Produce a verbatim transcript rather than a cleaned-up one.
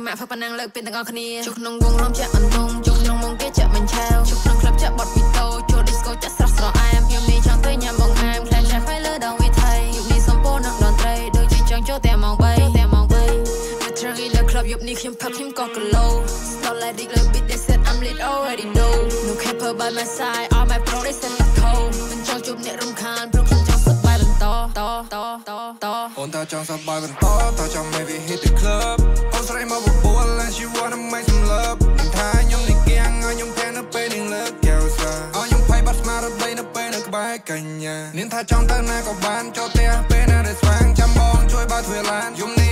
Mac for Panang like Pinang Kani, Chuk Nong Wong Rom Jack and Nong, Chuk Nong Mong Get Jack Manchel, Chuk Nong Club Jack Bot Vito, Chuk Disco Jack Strasso Am, Yum Ni Chang Tay Yam Bong Ham, Clan Jack Failer Down with Tay, Yum Ni Sampo Nong Don Tray, Do Chi Chang Chok Tam Mong Bay, Tam Mong Bay. Literally the club Yup Nick him pack him cock a low. Stop like Dick like Beat, they said I'm lit already know. No camper by my side, all my pro they send me cold. When Chang Yup Nick Rum Khan, Brook Chang Chok Sub Bay Bun To, To, To, To, To. On Ta Chang Sub Bay Bun To, Ta Chang maybe hit the club. She wanna make some love. Nhìn thấy nhóm này kia ngồi nhóm theo nó bên đường lướt kéo xa. Ở nhóm pay bắt mà đôi bên nó bên nó bay cành nhà. Nhìn thấy trong tay này có bán cho tia bên này để xoang chăm bông chui ba thuyền lan.